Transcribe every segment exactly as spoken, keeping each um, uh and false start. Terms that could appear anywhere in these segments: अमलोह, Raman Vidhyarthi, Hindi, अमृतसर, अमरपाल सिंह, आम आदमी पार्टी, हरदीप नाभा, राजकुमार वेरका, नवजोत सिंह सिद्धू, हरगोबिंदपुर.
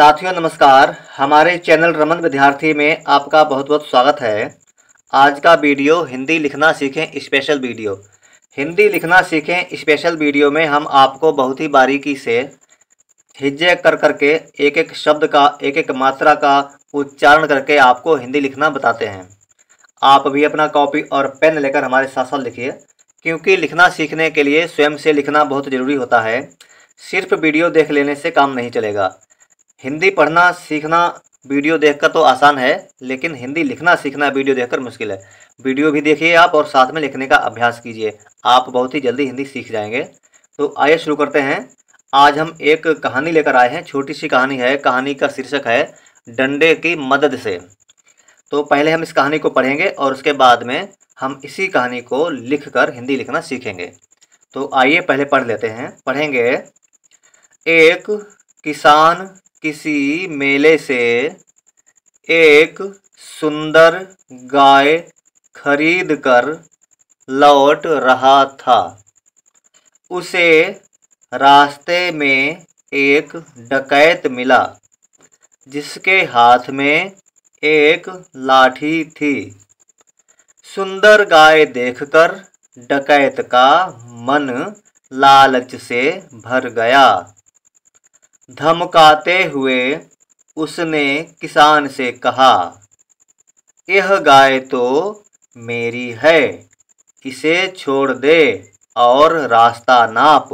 साथियों नमस्कार। हमारे चैनल रमन विद्यार्थी में आपका बहुत बहुत स्वागत है। आज का वीडियो हिंदी लिखना सीखें स्पेशल वीडियो। हिंदी लिखना सीखें स्पेशल वीडियो में हम आपको बहुत ही बारीकी से हिज्जे कर करके एक एक शब्द का एक एक मात्रा का उच्चारण करके आपको हिंदी लिखना बताते हैं। आप भी अपना कॉपी और पेन लेकर हमारे साथ साथ लिखिए, क्योंकि लिखना सीखने के लिए स्वयं से लिखना बहुत ज़रूरी होता है। सिर्फ वीडियो देख लेने से काम नहीं चलेगा। हिंदी पढ़ना सीखना वीडियो देखकर तो आसान है, लेकिन हिंदी लिखना सीखना वीडियो देखकर मुश्किल है। वीडियो भी देखिए आप और साथ में लिखने का अभ्यास कीजिए, आप बहुत ही जल्दी हिंदी सीख जाएंगे। तो आइए शुरू करते हैं। आज हम एक कहानी लेकर आए हैं, छोटी सी कहानी है। कहानी का शीर्षक है डंडे की मदद से। तो पहले हम इस कहानी को पढ़ेंगे और उसके बाद में हम इसी कहानी को लिख कर हिंदी लिखना सीखेंगे। तो आइए पहले पढ़ लेते हैं, पढ़ेंगे। एक किसान किसी मेले से एक सुंदर गाय खरीद कर लौट रहा था। उसे रास्ते में एक डकैत मिला, जिसके हाथ में एक लाठी थी। सुंदर गाय देखकर डकैत का मन लालच से भर गया। धमकाते हुए उसने किसान से कहा, यह गाय तो मेरी है, इसे छोड़ दे और रास्ता नाप।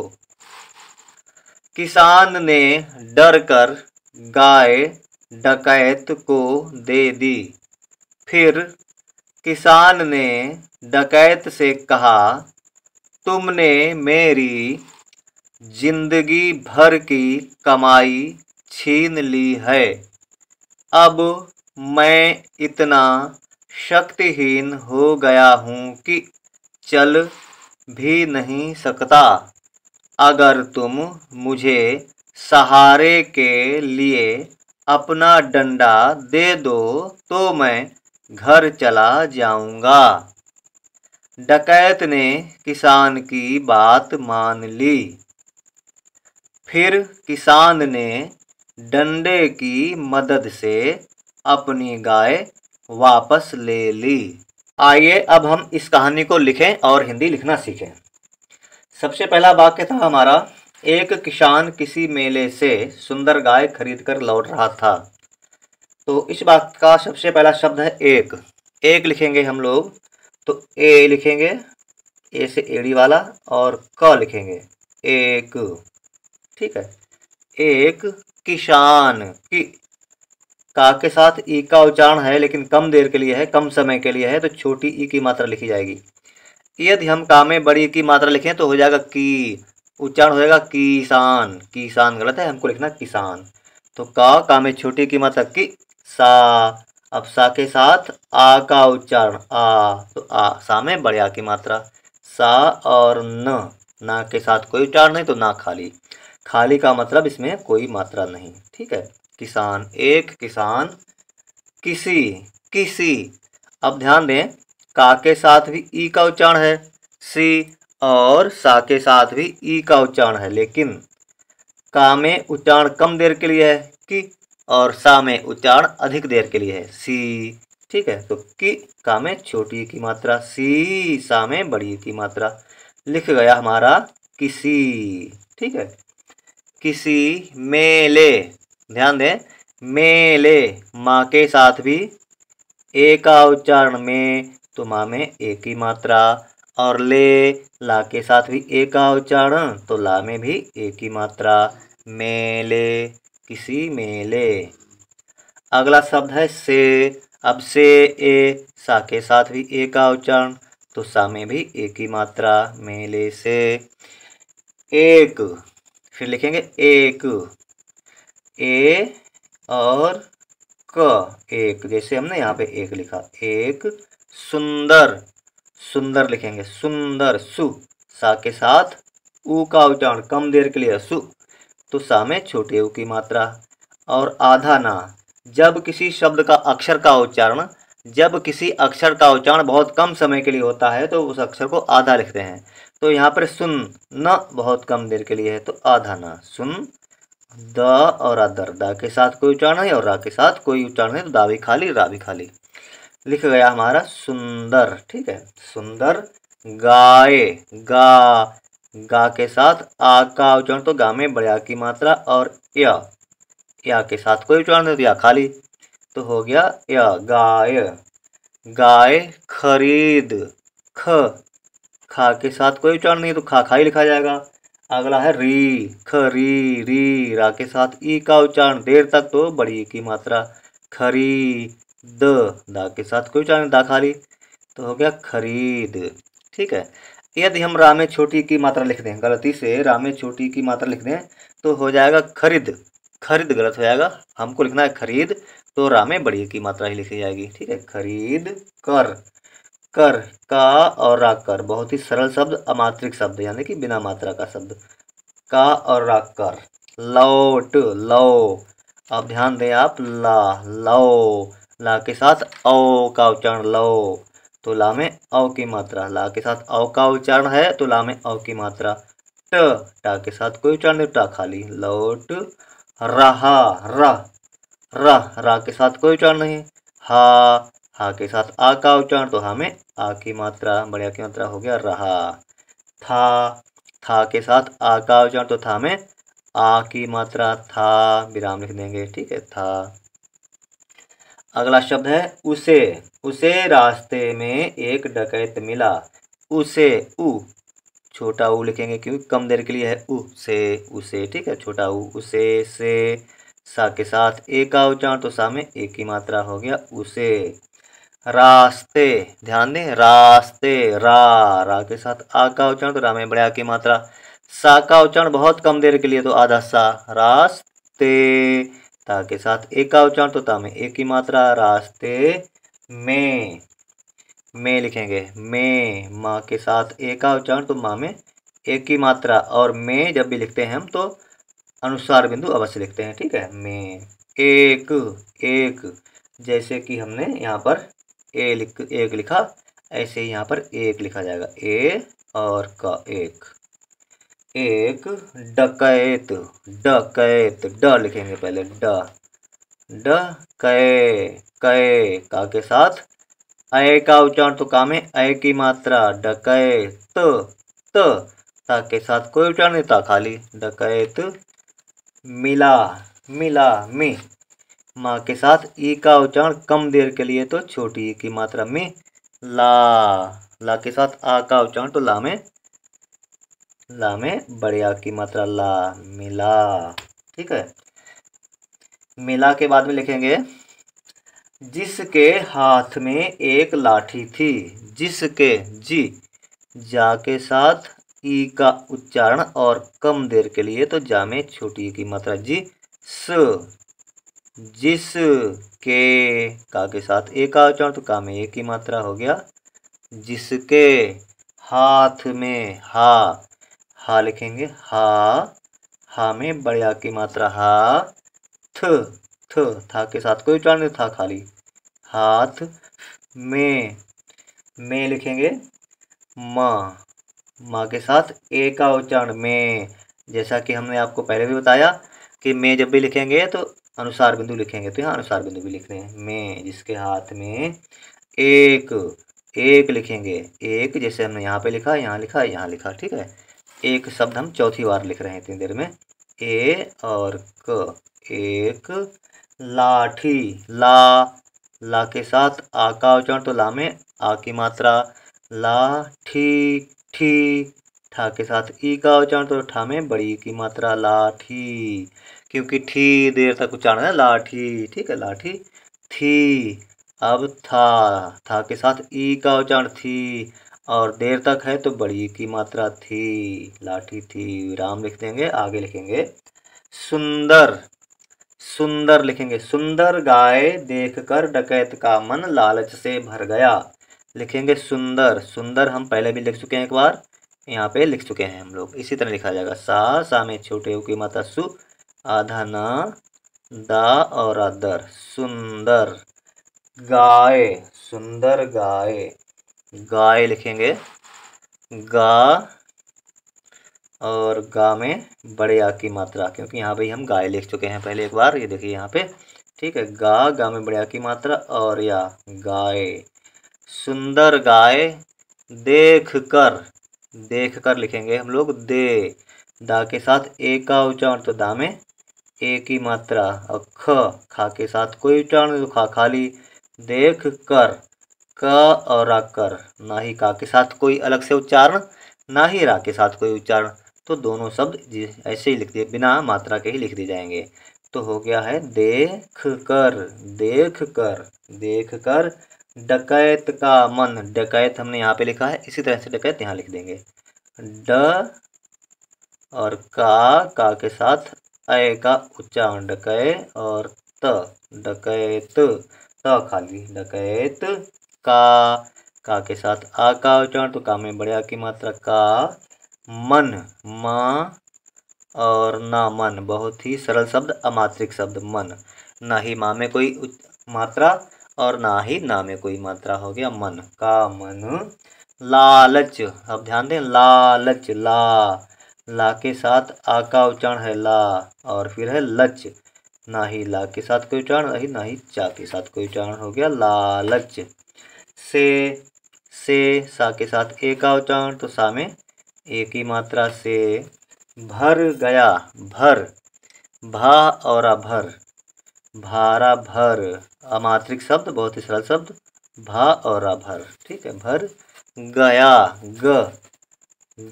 किसान ने डर कर गाय डकैत को दे दी। फिर किसान ने डकैत से कहा, तुमने मेरी जिंदगी भर की कमाई छीन ली है, अब मैं इतना शक्तिहीन हो गया हूँ कि चल भी नहीं सकता। अगर तुम मुझे सहारे के लिए अपना डंडा दे दो तो मैं घर चला जाऊँगा। डकैत ने किसान की बात मान ली। फिर किसान ने डंडे की मदद से अपनी गाय वापस ले ली। आइए अब हम इस कहानी को लिखें और हिंदी लिखना सीखें। सबसे पहला वाक्य था हमारा, एक किसान किसी मेले से सुंदर गाय खरीदकर लौट रहा था। तो इस वाक्य का सबसे पहला शब्द है एक। एक लिखेंगे हम लोग, तो ए लिखेंगे, ए से एड़ी वाला, और क लिखेंगे एक। ठीक है, एक किसान की, का के साथ ई का उच्चारण है, लेकिन कम देर के लिए है, कम समय के लिए है, तो छोटी ई की मात्रा लिखी जाएगी। यदि हम का में बड़ी ई की मात्रा लिखें तो हो जाएगा की, उच्चारण हो जाएगा किसान। किसान गलत है, हमको लिखना किसान। तो का, का में छोटी की मात्रा की, सा। अब सा के साथ आ का उच्चारण आ, तो आ, सा में बड़ी आ की मात्रा सा, और न, ना के साथ कोई उच्चारण नहीं, तो ना खाली। खाली का मतलब इसमें कोई मात्रा नहीं। ठीक है, किसान, एक किसान किसी, किसी। अब ध्यान दें, का के साथ भी ई का उच्चारण है सी, और सा के साथ भी ई का उच्चारण है, लेकिन का में उच्चारण कम देर के लिए है कि, और सा में उच्चारण अधिक देर के लिए है सी। ठीक है, तो कि, का में छोटी की मात्रा सी, सा में बड़ी की मात्रा, लिख गया हमारा किसी। ठीक है, किसी मेले। ध्यान दें, मेले, माँ के साथ भी ए का उच्चारण में, तो माँ में ए की मात्रा, और ले, ला के साथ भी ए का उच्चारण, तो ला में भी ए की मात्रा, मेले, किसी मेले। अगला शब्द है से। अब से ए, सा के साथ भी ए का उच्चारण, तो सा में भी ए की मात्रा, मेले से एक। फिर लिखेंगे एक, ए और क, एक, जैसे हमने यहाँ पे एक लिखा, एक सुंदर, सुंदर लिखेंगे, सुंदर, सु, सा के साथ ऊ का उच्चारण कम देर के लिए सु, तो सा में छोटे ऊ की मात्रा, और आधा ना। जब किसी शब्द का अक्षर का उच्चारण, जब किसी अक्षर का उच्चारण बहुत कम समय के लिए होता है तो उस अक्षर को आधा लिखते हैं। तो यहाँ पर सुन न बहुत कम देर के लिए है, तो आधा ना, सुन द और अदर, द के साथ कोई उच्चारण नहीं और रा के साथ कोई उच्चारण नहीं, तो दा भी खाली रा भी खाली। लिख गया हमारा सुंदर, ठीक है, सुंदर गाय, गा, गा के साथ आ का उच्चारण, तो गा में बड़े आ की मात्रा, और या, या के साथ कोई उच्चारण नहीं तो या खाली, तो हो गया या गाय। गाय खरीद, ख, खा के साथ कोई उच्चारण नहीं तो खा खा ही लिखा जाएगा। अगला है री, खरी, री, रा के साथ ई का उच्चारण देर तक, तो बड़ी की मात्रा, खरी द, दा के साथ कोई उच्चारण दा खाली, तो हो गया खरीद, ठीक है। यदि हम रा में छोटी की मात्रा लिख दें, गलती से रा में छोटी की मात्रा लिख दें तो हो जाएगा खरीद, खरीद गलत हो जाएगा, हमको लिखना है खरीद, तो रा में बड़ी की मात्रा ही लिखी जाएगी, ठीक है। खरीद कर, कर का और रा कर, बहुत ही सरल शब्द, अमात्रिक शब्द यानी कि बिना मात्रा का शब्द, का और रा कर। लौट, लौ, अब ध्यान दें आप, ला, लौ, ला के साथ औ का उच्चारण, लौ, तो ला में औ की मात्रा, ला के साथ औ का उच्चारण है तो ला में औ की मात्रा। ट, टा के साथ कोई उच्चारण नहीं, टा खाली, लौट रहा, रा, रा, रा के साथ कोई उच्चारण नहीं। हा, हा के साथ आ का उच्चारण, तो हा में आ की मात्रा, बड़े आ की मात्रा, हो गया रहा। था, था के साथ आ का उच्चारण, तो था में आ की मात्रा, था, विराम लिख देंगे, ठीक है, था। अगला शब्द है उसे, उसे रास्ते में एक डकैत मिला, उसे, उ, छोटा ऊ लिखेंगे क्योंकि कम देर के लिए है, उ से, उसे, ठीक है, छोटा ऊ, उसे, से, सा के साथ ए का उच्चारण, तो सा में ए की मात्रा, हो गया उसे। रास्ते, ध्यान दें, रास्ते, रा, रा के साथ आ का उच्चारण, तो रा में बड़े आ की मात्रा, सा का उच्चारण बहुत कम देर के लिए, तो आधा सा, रास्ते, ता के साथ ए का उच्चारण, तो ता में ए की मात्रा, रास्ते में, में लिखेंगे, में, माँ के साथ ए का उच्चारण, तो माँ में ए की मात्रा, और में जब भी लिखते हैं हम तो अनुस्वार बिंदु अवश्य लिखते हैं, ठीक है। में, एक, एक, जैसे कि हमने यहाँ पर ए लिख, एक लिखा, ऐसे ही यहाँ पर एक लिखा जाएगा, ए और का एक। एक डकैत, डकैत, ड लिखेंगे पहले, ड, ड कै, कै, का के साथ अय का उच्चारण, तो का में अय की मात्रा, डकैत, त, त, ता के साथ कोई उच्चारण नहीं, ता खाली, डकैत। मिला, मिला, मी, माँ के साथ ई का उच्चारण कम देर के लिए, तो छोटी ई की मात्रा, मी। ला, ला के साथ आ का उच्चारण, तो ला में, ला में बड़े आ की मात्रा, ला, मिला, ठीक है। मिला के बाद में लिखेंगे जिसके हाथ में एक लाठी थी, जिसके, जी, जा के साथ ई का उच्चारण और कम देर के लिए, तो जा में छोटी की मात्रा, जी, स, जिस के, का के साथ ए का उच्चारण, तो का में ए की मात्रा, हो गया जिसके। हाथ में, हा, हा लिखेंगे, हा, हा में बड़े आ की मात्रा, हा। थ, थ, था के साथ कोई उच्चारण नहीं, था खाली, हाथ। में, में लिखेंगे, माँ, माँ के साथ ए का उच्चारण, में, जैसा कि हमने आपको पहले भी बताया कि में जब भी लिखेंगे तो अनुस्वार बिंदु लिखेंगे, तो यहाँ अनुस्वार बिंदु भी लिखते हैं। में, जिसके हाथ में एक, एक लिखेंगे, एक, जैसे हमने यहाँ पे लिखा, यहाँ लिखा, यहाँ लिखा, ठीक है। एक शब्द हम चौथी बार लिख रहे हैं इतनी देर में, ए और क। एक लाठी, ला, ला के साथ आ का उच्चारण, तो ला में आ की मात्रा, लाठी, ठी, ठा के साथ ई का उच्चारण, तो ठा में बड़ी की मात्रा, लाठी, क्योंकि ठी देर तक उच्चारण है, लाठी, ठीक है, लाठी। थी, अब था, था के साथ ई का उच्चारण, थी, और देर तक है तो बड़ी की मात्रा, थी, लाठी थी, विराम लिख देंगे। आगे लिखेंगे सुंदर, सुंदर लिखेंगे, सुंदर गाय देखकर डकैत का मन लालच से भर गया, लिखेंगे सुंदर, सुंदर हम पहले भी लिख चुके हैं एक बार, यहाँ पे लिख चुके हैं हम लोग, इसी तरह लिखा जाएगा। सा, सा में छोटे ऊ की मात्रा, सु, आधा ना, दा और अदर, सुंदर गाय, सुंदर गाय, गाय लिखेंगे, गा, और गा में बड़े आ की मात्रा, क्योंकि यहाँ भाई हम गाय लिख चुके हैं पहले एक बार, ये देखिए यहाँ पे ठीक है। गा, गा में बड़े आ की मात्रा और या गाय। सुंदर गाय देख कर, देख कर लिखेंगे हम लोग दे, दा के साथ ए का उच्चारण तो दा में ए की मात्रा, और ख, खा के साथ कोई उच्चारण तो खा खाली। देख कर, क और रा कर, ना ही का के साथ कोई अलग से उच्चारण, ना ही रा के साथ कोई उच्चारण, तो दोनों शब्द ऐसे ही लिख दिए, बिना मात्रा के ही लिख दिए जाएंगे। तो हो गया है देख कर, देख कर, देख कर डकैत का मन। डकैत हमने यहाँ पे लिखा है, इसी तरह से डकैत यहाँ लिख देंगे। ड और का, का के साथ ए का उच्चारण, डकै, और त, डकैत, त खाली। डकैत का, का के साथ आ का उच्चारण तो का में बड़े आ की मात्रा का। मन, माँ और ना मन, बहुत ही सरल शब्द, अमात्रिक शब्द मन, ना ही माँ में कोई मात्रा और ना ही ना में कोई मात्रा, हो गया मन का मन। लालच, अब ध्यान दें, लालच, ला, ला के साथ आ का उच्चारण है ला, और फिर है लच, ना ही ला के साथ कोई उच्चारण, ना ही ना ही चा के साथ कोई उच्चारण, हो गया लालच। से, से, सा के साथ ए का उच्चारण तो सा में ए की मात्रा से। भर गया, भर, भा और अभर, भारा भर, अमात्रिक शब्द, बहुत ही सरल शब्द, भा और अभर ठीक है। भर गया, ग,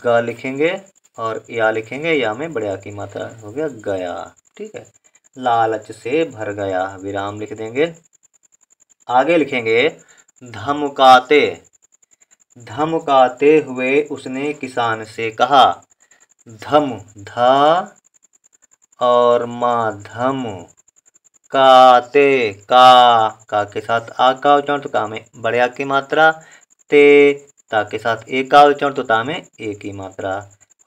ग लिखेंगे और या लिखेंगे, या में बड़े आ की मात्रा, हो गया गया ठीक है। लालच से भर गया, विराम लिख देंगे। आगे लिखेंगे धमकाते, धमकाते हुए उसने किसान से कहा। धम, धा और माँ, धम काते, का, का के साथ आ का उच्चारण तो का में बड़े आ की मात्रा। ते, ता के साथ ए का उच्चारण तो ता में ए की मात्रा,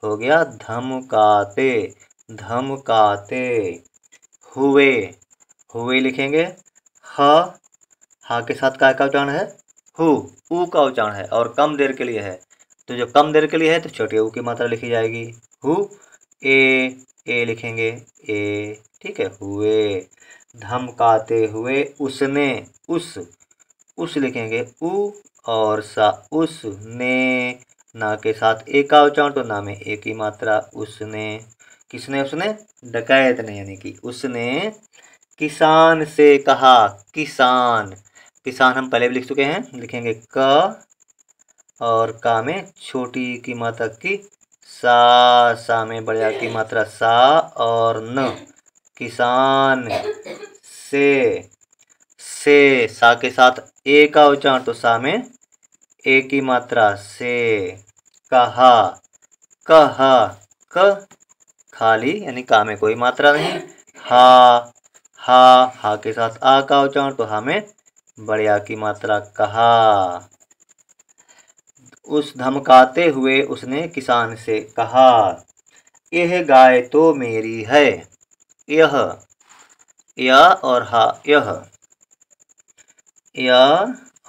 हो गया धमकाते, धमकाते हुए, हुए लिखेंगे। ह, हा के साथ का का उच्चारण है हु, ऊ का उच्चारण है और कम देर के लिए है, तो जब कम देर के लिए है तो छोटे ऊ की मात्रा लिखी जाएगी हु। ए, ए लिखेंगे ए ठीक है। हुए, धमकाते हुए उसने, उस, उस लिखेंगे उ और सा, उसने, ना के साथ ए का उच्चारण तो ना में ए की मात्रा। उसने, किसने, उसने डकैत ने, यानी कि उसने किसान से कहा। किसान, किसान हम पहले भी लिख चुके हैं, लिखेंगे क और का में छोटी की मात्रा की सा, सा में बड़े आ की मात्रा सा और न। किसान से, से, सा के साथ ए का उच्चारण तो सा में ए की मात्रा से। कहा, कहा, क खाली, यानी का में कोई मात्रा नहीं। हा, हा, हा के साथ आ का उच्चारण तो हा में बड़े आ की मात्रा कहा। उस धमकाते हुए उसने किसान से कहा। यह गाय तो मेरी है। यह, या और हा, यह, या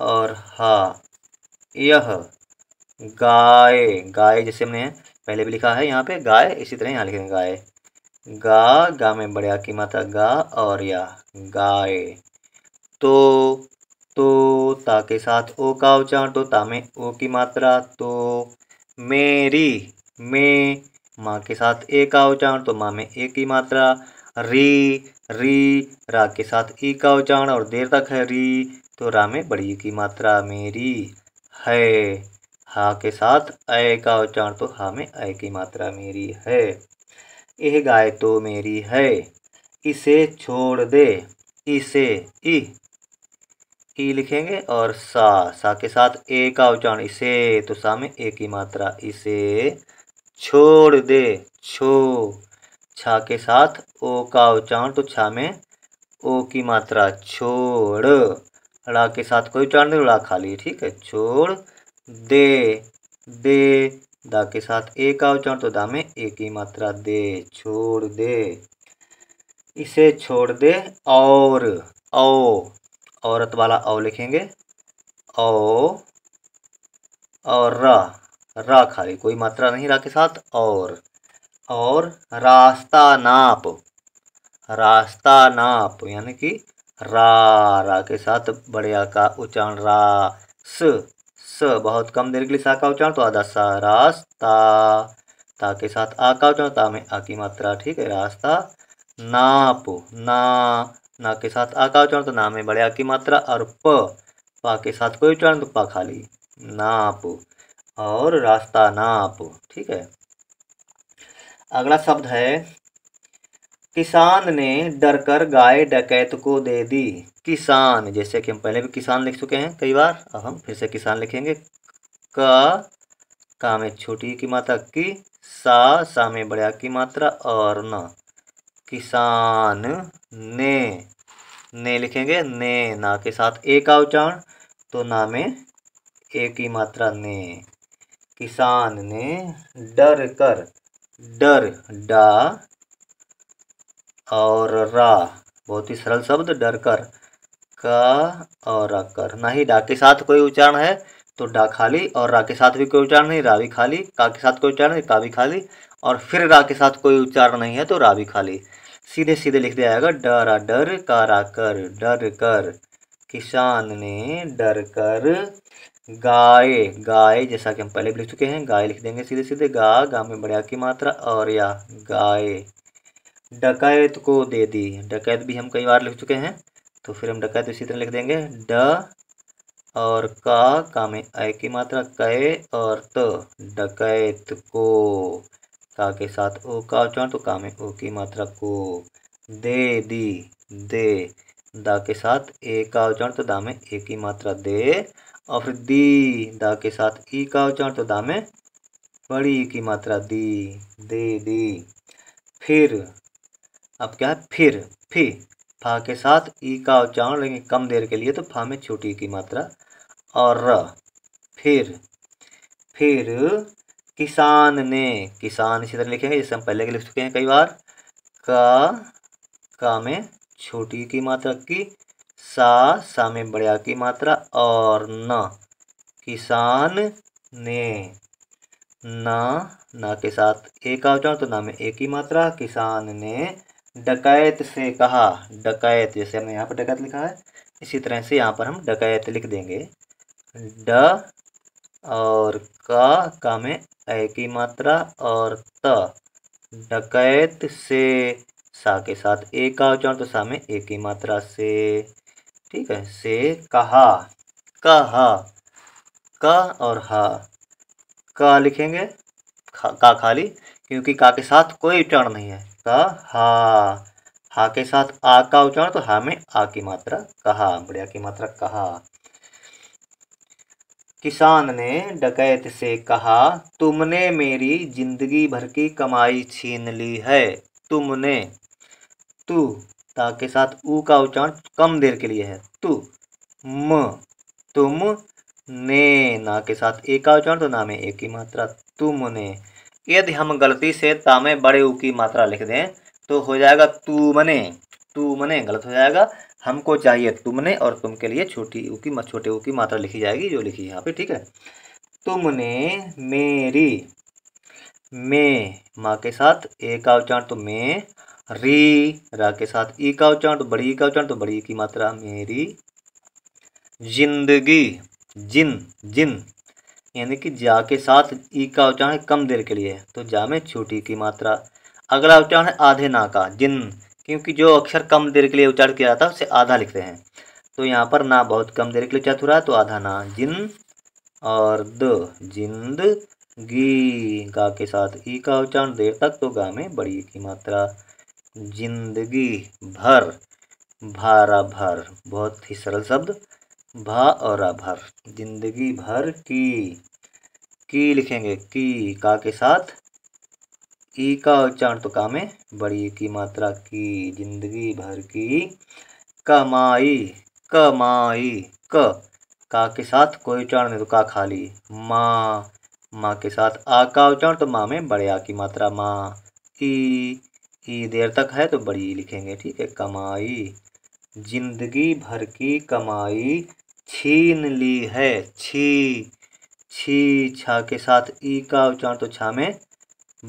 और हा, यह गाय, गाय जैसे हमने पहले भी लिखा है यहाँ पे गाय, इसी तरह यहाँ लिखेंगे गाय। गा, गा में बड़े आ की मात्रा गा और या गाय। तो, तो, ता के साथ ओ का उच्चारण तो ता में ओ की मात्रा तो। मेरी, में, माँ के साथ ए का उच्चारण तो माँ में ए की मात्रा। री, री, रा के साथ ई का उच्चारण और देर तक है री, तो रा में बड़ी की मात्रा मेरी। है, हा के साथ ए का उच्चारण तो हा में ए की मात्रा मेरी है। यह गाय तो मेरी है। इसे छोड़ दे। इसे ई, ई लिखेंगे और सा, सा के साथ ए का उच्चारण इसे तो सा में ए की मात्रा। इसे छोड़ दे। छो, छा के साथ ओ का उच्चारण तो छा में ओ की मात्रा छोड़। ड़ा के साथ कोई उच्चारण नहीं, ड़ा खाली ठीक है। छोड़ दे। दे, दा के साथ ए का उच्चारण तो दा में ए की मात्रा दे। छोड़ दे। इसे छोड़ दे। और, औ, औरत वाला औ लिखेंगे औ और रा, रा खाली कोई मात्रा नहीं रा के साथ। और और रास्ता नाप, रास्ता नाप यानी कि रा रा के साथ बड़े आ का उच्चारण, रा स स बहुत कम देर के लिए सा का उच्चारण तो आधा सा, रास्ता ता के साथ आ का उच्चारण, ता में आ की मात्रा, ठीक है। रास्ता नाप, ना ना के साथ आ का उच्चारण तो ना में बड़े आ की मात्रा, और प पा के साथ कोई उच्चारण तो पा खाली, नाप और रास्ता नाप, ठीक है। अगला शब्द है किसान ने डरकर गाय डकैत को दे दी। किसान, जैसे कि हम पहले भी किसान लिख चुके हैं कई बार, अब हम फिर से किसान लिखेंगे। का का में छोटी की मात्रा की, सा सा में बड़ा की मात्रा और न, किसान ने, ने लिखेंगे ने, ना के साथ ए का उच्चारण तो ना में ए की मात्रा ने। किसान ने डर कर, डर डा और रा, बहुत ही सरल शब्द डर कर, का और रा कर, ना ही डा के साथ कोई उच्चारण है तो डा खाली, और रा के साथ भी कोई उच्चारण नहीं, रा भी खाली, का के साथ कोई उच्चारण नहीं, का भी खाली, और फिर रा के साथ कोई उच्चारण नहीं है तो रा भी खाली, सीधे सीधे लिख दिया जाएगा डरा डर का रा कर, डर कर। किसान ने डर कर गाय, गाय जैसा कि हम पहले भी लिख चुके हैं, गाय लिख देंगे सीधे सीधे, गा गा में बड़े आ की मात्रा और या, गाय डकैत को दे दी। डकैत भी हम कई बार लिख चुके हैं तो फिर हम डकैत इसी तरह लिख देंगे, ड और का का में ए की मात्रा, कै और त, डकैत को, का के साथ ओ का उच्चारण तो का में ओ की मात्रा, को दे दी, दे दा के साथ ए का उच्चारण तो दा में ए की मात्रा, दे और फिर दी दा के साथ ई का उच्चारण तो दा में बड़ी ई की मात्रा, दी, दे दी। फिर अब क्या है, फिर फी, फा के साथ ई का उच्चारण लेकिन कम देर के लिए तो फा में छोटी की मात्रा और र, फिर। फिर किसान ने, किसान इसी तरह लिखेंगे जैसे हम पहले के लिख चुके हैं कई बार, का का में छोटी की मात्रा की, सा सा में बड़े आ की मात्रा और न, किसान ने, ना ना के साथ ए का उच्चारण तो ना में ए की मात्रा, किसान ने डकैत से कहा, डकैत जैसे हमने यहाँ पर डकैत लिखा है इसी तरह से यहाँ पर हम डकैत लिख देंगे, ड और का का में ए की मात्रा और त, डकैत से सा के साथ ए का उच्चारण तो सा में ए की मात्रा, से, ठीक है, से कहा, कहा, का और हा, का लिखेंगे खा, का खाली क्योंकि का के साथ कोई उच्चारण नहीं है, का हा, हा के साथ आ का उच्चारण तो हा में आ की मात्रा, कहा बड़े आ की मात्रा, कहा। किसान ने डकैत से कहा तुमने मेरी जिंदगी भर की कमाई छीन ली है। तुमने, तू ता के साथ ऊ का उच्चारण कम देर के लिए है, तू, म, तुम, ने, ना के साथ ए का उच्चारण तो ना में ए की मात्रा, तुमने। यदि हम गलती से ता में बड़े ऊ की मात्रा लिख दें तो हो जाएगा तुमने, तुमने गलत हो जाएगा, हमको चाहिए तुमने और तुम के लिए छोटी ऊ की छोटे ऊ की मात्रा लिखी जाएगी जो लिखी यहाँ पे, ठीक है। तुमने मेरी, में माँ के साथ ए का उच्चारण तो में, री रा के साथ ई का उच्चारण तो बड़ी ई का उच्चारण तो बड़ी ई की मात्रा, मेरी जिंदगी, जिन, जिन यानी कि जा के साथ ई का उच्चारण है कम देर के लिए तो जा में छोटी की मात्रा। अगला उच्चारण है आधे ना का, जिन, क्योंकि जो अक्षर कम देर के लिए उच्चारण किया जाता है उसे आधा लिखते हैं तो यहाँ पर ना बहुत कम देर के लिए उच्चारित हो रहा है तो आधा ना, जिन और द, जिंद गी, गा के साथ ई का उच्चारण देर तक तो गा में बड़ी की मात्रा, जिंदगी भर, भारा भर, बहुत ही सरल शब्द भा और आ भर, जिंदगी भर की, की लिखेंगे की, का के साथ ई का उच्चारण तो का में बड़ी की मात्रा, की, जिंदगी भर की कमाई, कमाई, क, का के साथ कोई उच्चारण नहीं तो का खाली, माँ, माँ के साथ आ का उच्चारण तो माँ में बड़े आ की मात्रा, माँ, ई, ई देर तक है तो बड़ी लिखेंगे, ठीक है। कमाई, जिंदगी भर की कमाई छीन ली है, छी, छी, छा के साथ ई का उच्चारण तो छा में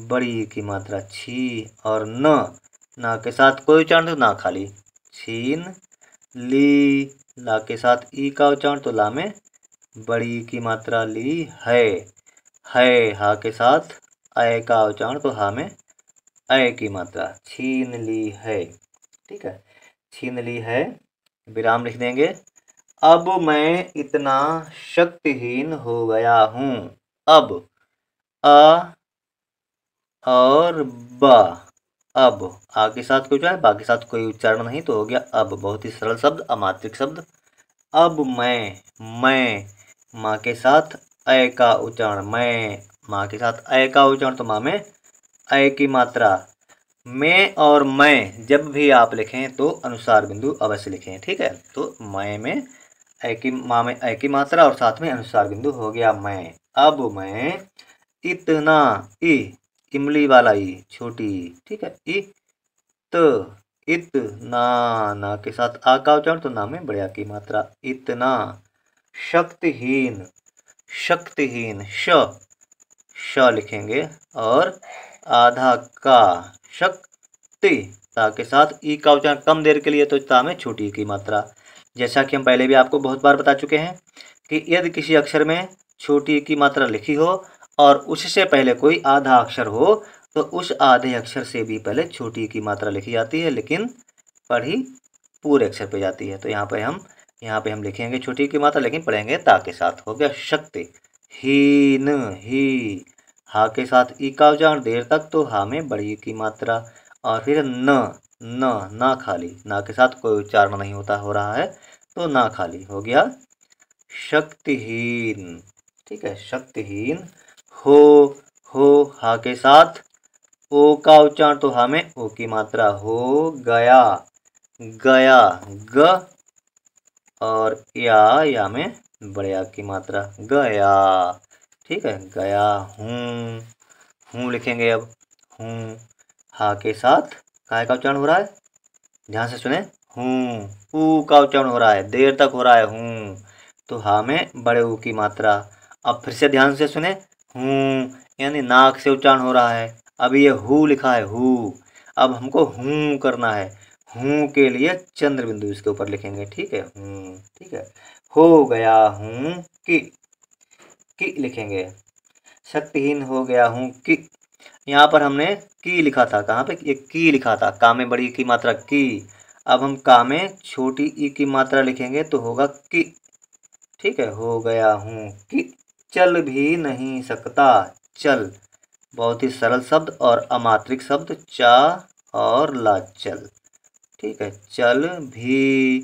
बड़ी की मात्रा छी और न, ना के साथ कोई उच्चारण तो ना खाली छीन ली, ला के साथ ई का उच्चारण तो ला में बड़ी की मात्रा ली है, है हा के साथ आय का उच्चारण तो हा में आय की मात्रा छीन ली है। ठीक है, छीन ली है, विराम लिख देंगे। अब मैं इतना शक्तिहीन हो गया हूँ। अब अ और ब, अब आ के साथ कोई उच्चारण, बा के साथ कोई उच्चारण नहीं तो हो गया अब। बहुत ही सरल शब्द, अमात्रिक शब्द। अब मैं, मैं माँ के साथ अय का उच्चारण, मैं माँ के साथ अय का उच्चारण तो माँ में अय की मात्रा। मैं और मैं जब भी आप लिखें तो अनुसार बिंदु अवश्य लिखें। ठीक है, तो मैं में अय की, माँ में अय की मात्रा और साथ में अनुसार बिंदु हो गया मैं। अब मैं इतना, इ इमली वाला ई छोटी, ठीक है, इ त इत ना, ना के साथ आ का उच्चारण तो ना में बड़े आ की मात्रा इतना। शक्तिहीन, शक्तिहीन श, श लिखेंगे और आधा का शक्ति, ता के साथ ई का उच्चारण कम देर के लिए तो ता में छोटी ई की मात्रा। जैसा कि हम पहले भी आपको बहुत बार बता चुके हैं कि यदि किसी अक्षर में छोटी ई की मात्रा लिखी हो और उससे पहले कोई आधा अक्षर हो तो उस आधे अक्षर से भी पहले छोटी की मात्रा लिखी जाती है, लेकिन पढ़ी पूरे अक्षर पे जाती है। तो यहाँ पे हम यहाँ पे हम लिखेंगे छोटी की मात्रा लेकिन पढ़ेंगे ता के साथ। हो गया शक्ति हीन, ही हा के साथ ई का उच्चारण देर तक तो हा में बड़ी की मात्रा। और फिर न, न ना खाली, ना के साथ कोई उच्चारण नहीं होता हो रहा है तो ना खाली हो गया शक्तिहीन। ठीक है, शक्तिहीन। हो, हो हा के साथ ओ का उच्चारण तो हा में ओ की मात्रा हो गया, गया ग और या, या में बड़े आ की मात्रा गया। ठीक है, गया हूँ, हूँ लिखेंगे। अब हूँ हा के साथ काय का उच्चारण हो रहा है, ध्यान से सुने, हूँ ऊ का उच्चारण हो रहा है, देर तक हो रहा है हूँ, तो हा में बड़े ऊ की मात्रा। अब फिर से ध्यान से सुने, हूँ यानी नाक से उच्चारण हो रहा है। अभी ये हु लिखा है हु, अब हमको हूँ करना है, हूँ के लिए चंद्र बिंदु इसके ऊपर लिखेंगे। ठीक है, हूँ, ठीक है। हो गया हूँ कि, कि लिखेंगे। शक्तिहीन हो गया हूँ कि, यहाँ पर हमने की लिखा था, कहाँ पे ये की लिखा था, का में बड़ी की मात्रा की। अब हम का में छोटी ई की मात्रा लिखेंगे तो होगा कि। ठीक है, हो गया हूँ कि चल भी नहीं सकता। चल बहुत ही सरल शब्द और अमात्रिक शब्द, चा और ला चल। ठीक है, चल भी,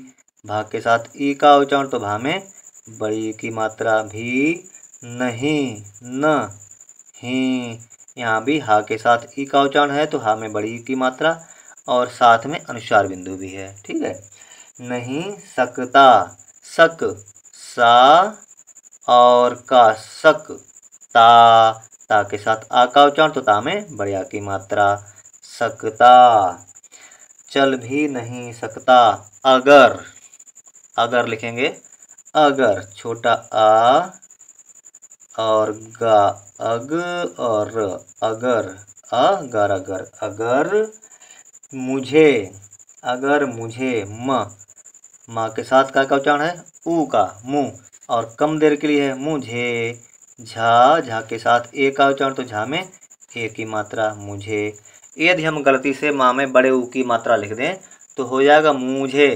भा के साथ ई का उच्चारण तो भा में बड़ी की मात्रा भी, नहीं न ही, यहाँ भी हा के साथ ई का उच्चारण है तो हा में बड़ी की मात्रा और साथ में अनुस्वार बिंदु भी है। ठीक है, नहीं सकता, सक सा और का सक, ता, ता के साथ आ का उच्चारण तो ता में बड़े आ की मात्रा सकता। चल भी नहीं सकता। अगर, अगर लिखेंगे, अगर छोटा आ और गा अग और अगर, अगर अगर अगर मुझे, अगर मुझे म, माँ के साथ का का उच्चारण है ऊ का मुँह और कम देर के लिए है मुझे। झा, झा के साथ ए का उच्चारण तो झा में ए की मात्रा मुझे। यदि हम गलती से माँ में बड़े ऊ की मात्रा लिख दें तो हो जाएगा मुझे,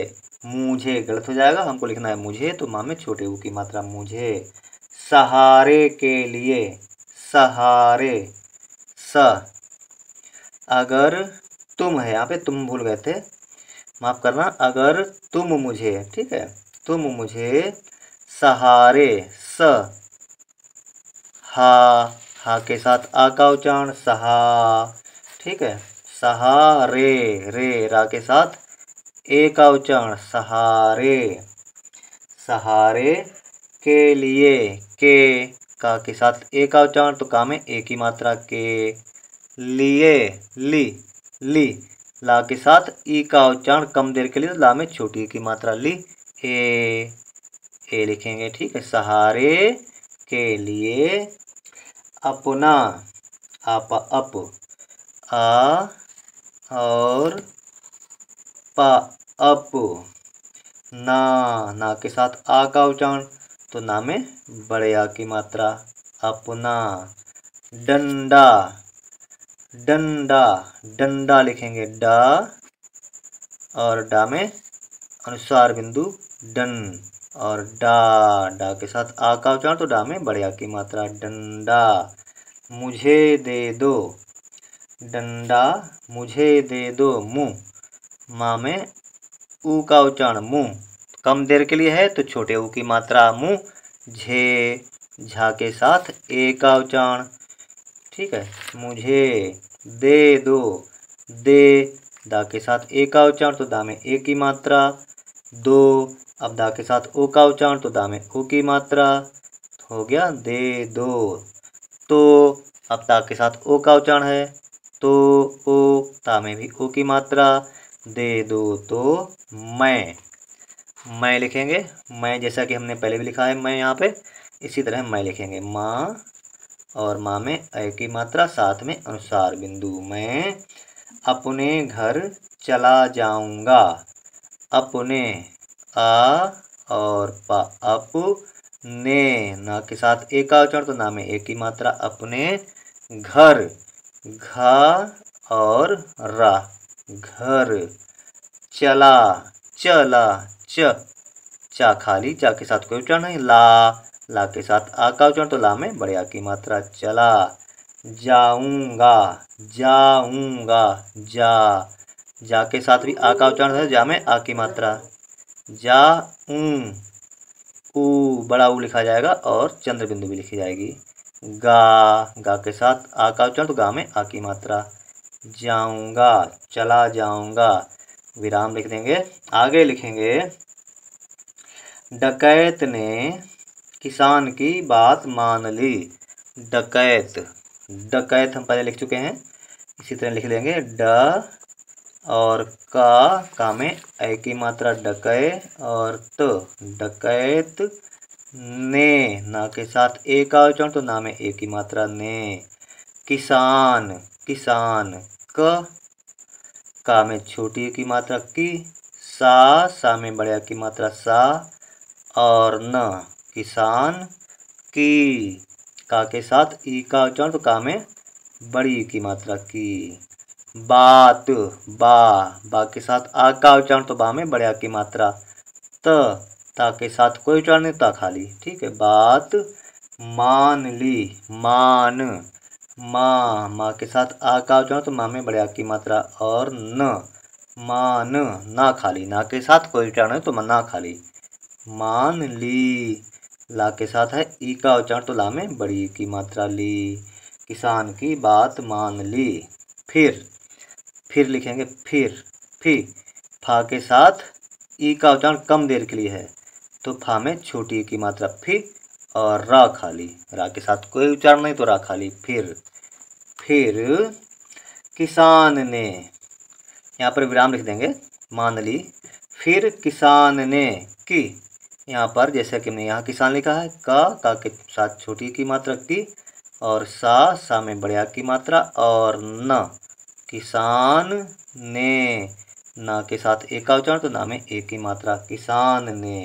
मुझे गलत हो जाएगा, हमको लिखना है मुझे, तो माँ में छोटे ऊ की मात्रा मुझे। सहारे के लिए, सहारे स, अगर तुम है, यहाँ पे तुम भूल गए थे, माफ़ करना, अगर तुम मुझे, ठीक है, तुम मुझे सहारे स, हा, हा के साथ आ का उच्चारण सहा। ठीक है, सहारे, रे, रा के साथ ए का उच्चारण सहारे, सहारे के लिए, के, का के साथ ए का उच्चारण तो का में ए की मात्रा के, लिए ली, ली, ला के साथ ई का उच्चारण कम देर के लिए तो ला में छोटी की मात्रा ली ए, ए लिखेंगे। ठीक है, सहारे के लिए। अपना, आप अप आ और प अप ना, ना के साथ आ का उच्चारण तो ना में बड़े आ की मात्रा अपना। डंडा डंडा डंडा लिखेंगे डा और डा में अनुस्वार बिंदु डन और डा, डा के साथ आ का उच्चारण तो डा में बड़े आ की मात्रा डंडा। मुझे दे दो डंडा मुझे दे दो। मुँह माँ में ऊ का उच्चारण मुँह कम देर के लिए है तो छोटे ऊ की मात्रा मुँह। झे झा के साथ ए का उच्चारण ठीक है। मुझे दे दो दे दा के साथ ए का उच्चारण तो दा में ए की मात्रा दो। अब दा के साथ ओ का उच्चारण तो दा में ओ की मात्रा हो गया दे दो। तो अब ता के साथ ओ का उच्चारण है तो ओ, ता में भी ओ की मात्रा। दे दो तो मैं, मैं लिखेंगे मैं जैसा कि हमने पहले भी लिखा है मैं यहाँ पे, इसी तरह मैं लिखेंगे माँ और माँ में ए की मात्रा साथ में अनुस्वार बिंदु। मैं अपने घर चला जाऊँगा। अपने आ और पा अप ने, ना के साथ ए का उच्चारण तो ना में ए की मात्रा अपने। घर घा और रा घर। चला चला च चा खाली चा के साथ कोई उच्चारण नहीं। ला ला के साथ आ का उच्चारण तो ला में बड़े आ की मात्रा चला। जाऊंगा जाऊंगा जा जा के साथ भी आ का उच्चारण है जा में आ की मात्रा जा। ऊ बड़ा ऊ लिखा जाएगा और चंद्र बिंदु भी लिखी जाएगी। गा गा के साथ आ का उच्चारण तो गा में आ की मात्रा। जाऊंगा चला जाऊंगा विराम लिख देंगे। आगे लिखेंगे डकैत ने किसान की बात मान ली। डकैत डकैत हम पहले लिख चुके हैं, इसी तरह लिख लेंगे ड और का का में ए की मात्रा डकै और त डकैत। ने ना के साथ ए का उच्चारण तो ना में ए की मात्रा ने। किसान किसान क का में छोटी की मात्रा की। सा सा में बड़े की मात्रा सा और न किसान की। का के साथ ई का उच्चारण तो का में बड़ी की मात्रा की। बात बा बा के साथ आ का उच्चारण तो बा में बड़े आ की मात्रा। त ता के साथ कोई उच्चारण नहीं ता खाली ठीक है। बात मान ली मान। माँ माँ के साथ आ का उच्चारण तो माँ में बड़े आ की मात्रा और न मान ना खाली ना के साथ कोई उच्चारण नहीं तो ना खाली। मान ली ला के साथ है ई का उच्चारण तो ला में बड़ी की मात्रा ली। किसान की बात मान ली। फिर फिर लिखेंगे फिर फी फा के साथ ई का उच्चारण कम देर के लिए है तो फा में छोटी की मात्रा फी और रा खाली रा के साथ कोई उच्चारण नहीं तो रा खाली। फिर फिर किसान ने यहाँ पर विराम लिख देंगे मान ली। फिर किसान ने की यहाँ पर जैसे कि हमने यहाँ किसान लिखा है का का के साथ छोटी की मात्रा की और सा सा में बड़े आ की मात्रा और न किसान ने। ना के साथ ए का उच्चारण तो ना में ए की मात्रा किसान ने।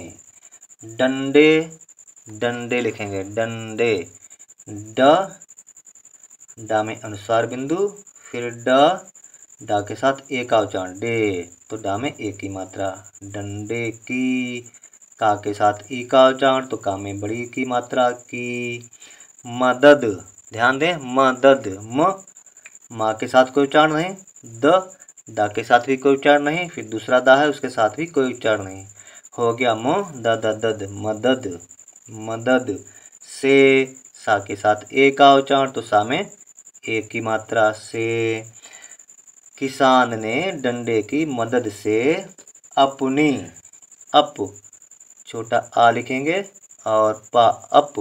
डंडे डंडे लिखेंगे डंडे ड डा में अनुस्वार बिंदु फिर ड डा के साथ ए का उच्चारण डे तो डा में ए की मात्रा। डंडे की का के साथ ई का उच्चारण तो का में बड़ी की मात्रा की। मदद ध्यान दें मदद म माँ के साथ कोई उच्चारण नहीं द दा के साथ भी कोई उच्चारण नहीं फिर दूसरा दा है उसके साथ भी कोई उच्चारण नहीं हो गया म द द द मदद मदद। से सा के साथ ए का उच्चारण तो सा में ए की मात्रा से। किसान ने डंडे की मदद से अपनी अप छोटा आ लिखेंगे और पा अप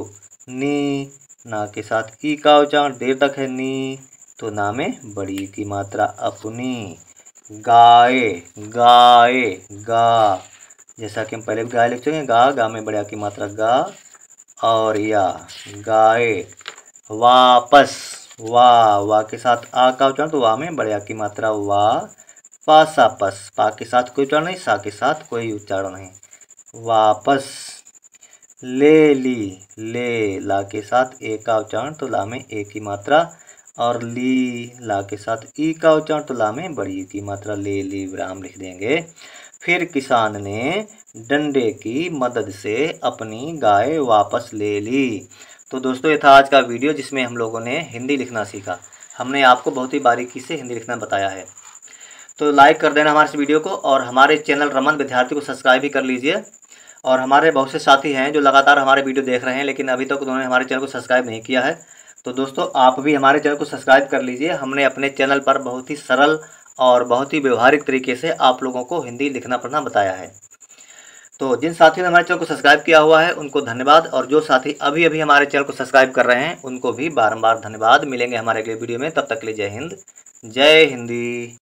नी। ना के साथ ई का उच्चारण देर तक है नी तो ना में बड़ी की मात्रा अपनी। गाय गाय गा जैसा कि हम पहले भी गाय लिख चुके हैं गा गा में बड़े आ की मात्रा गा और या गाय। वापस वाह, वाह के साथ आ का उच्चारण तो वाह में बड़े आ की मात्रा वाह, पासापस, पा के साथ कोई उच्चारण नहीं, सा के साथ कोई उच्चारण नहीं। वापस। ले ली, ले, ला के साथ ए का उच्चारण तो ला में ए की मात्रा, और ली, ला के साथ ई का उच्चारण तो ला में बड़ी की मात्रा, ले ली, विराम लिख देंगे। फिर किसान ने डंडे की मदद से अपनी गाय वापस ले ली। तो दोस्तों ये था आज का वीडियो जिसमें हम लोगों ने हिंदी लिखना सीखा। हमने आपको बहुत ही बारीकी से हिंदी लिखना बताया है। तो लाइक कर देना हमारे इस वीडियो को, और हमारे चैनल रमन विद्यार्थी को सब्सक्राइब भी कर लीजिए। और हमारे बहुत से साथी हैं जो लगातार हमारे वीडियो देख रहे हैं, लेकिन अभी तक उन्होंने हमारे चैनल को सब्सक्राइब नहीं किया है। तो दोस्तों आप भी हमारे चैनल को सब्सक्राइब कर लीजिए। हमने अपने चैनल पर बहुत ही सरल और बहुत ही व्यवहारिक तरीके से आप लोगों को हिंदी लिखना पढ़ना बताया है। तो जिन साथियों ने हमारे चैनल को सब्सक्राइब किया हुआ है उनको धन्यवाद, और जो साथी अभी अभी हमारे चैनल को सब्सक्राइब कर रहे हैं उनको भी बारंबार धन्यवाद। मिलेंगे हमारे अगले वीडियो में, तब तक के लिए जय हिंद, जय हिंदी।